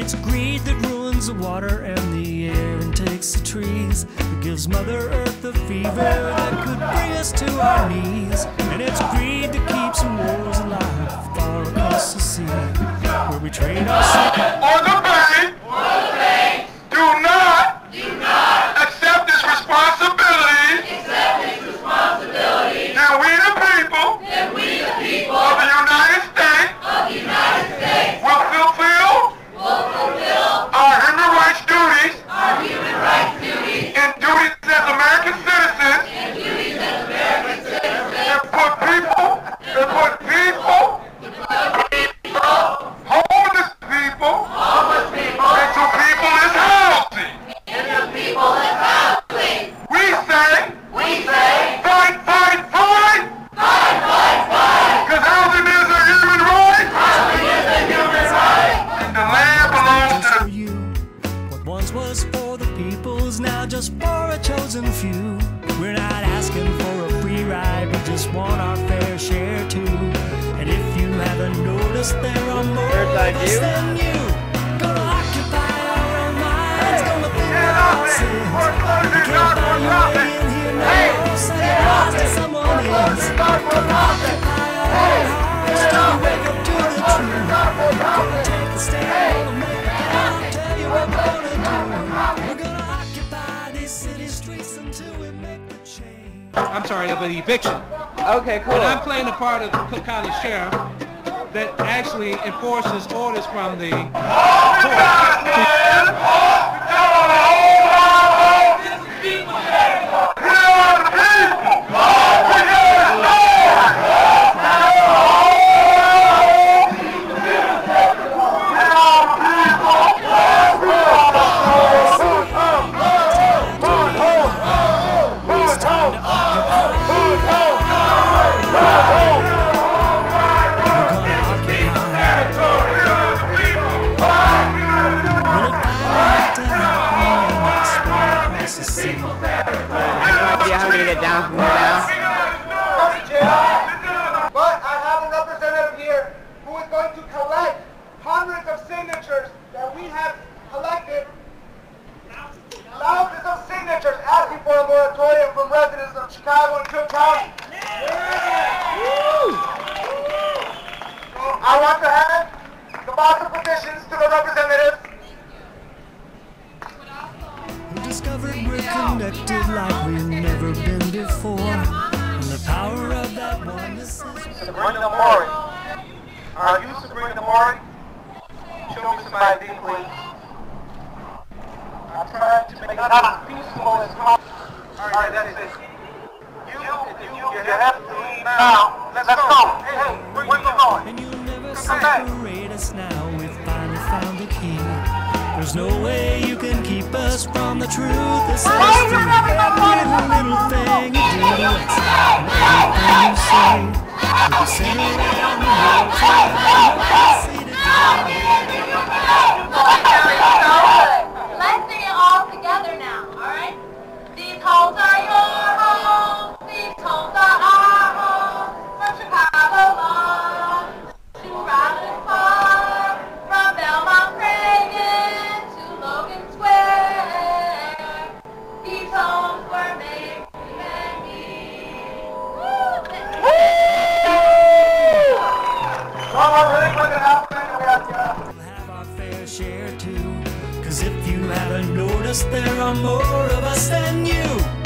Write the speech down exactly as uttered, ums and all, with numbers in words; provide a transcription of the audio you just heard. It's greed that ruins the water and the air and takes the trees. It gives Mother Earth the fever that could bring us to our knees. And it's greed that keeps wars alive far across the sea, where we train ourselves. Was for the people's, now just for a chosen few. We're not asking for a free ride, we just want our fair share too. And if you haven't noticed, there are more of us than you. Gonna occupy our own minds, gonna think about sins. You can't find your way in here now, send it off to someone else. Gonna occupy our own minds, gonna wake up to the truth. Gonna take a stand on the map, and I'll tell you what we're gonna do. I'm sorry, of an eviction. Okay, cool. And I'm playing the part of the Cook County Sheriff that actually enforces orders from the court. Down from there now. But I have a representative here who is going to collect hundreds of signatures that we have collected, thousands of signatures asking for a moratorium from residents of Chicago and Cook County. I want to hand the box of petitions to the representatives. Discovered we're connected like we've never been before. And the power of that oneness is... Sabrina Mori. Are you Sabrina Mori? Show me somebody, please. I'm trying to make it as peaceful as possible. Alright, that's it. You, you, you, you have to leave now. Let's go. Hey, hey, where you going? And you'll never separate us now. We've finally found the key. There's no way you can keep us from the truth. This is every little thing you do, everything you say. You can say it on the road, so I don't see the time. Let's sing it all together now, alright? These homes are yours. Share too, 'cause if you haven't noticed, there are more of us than you.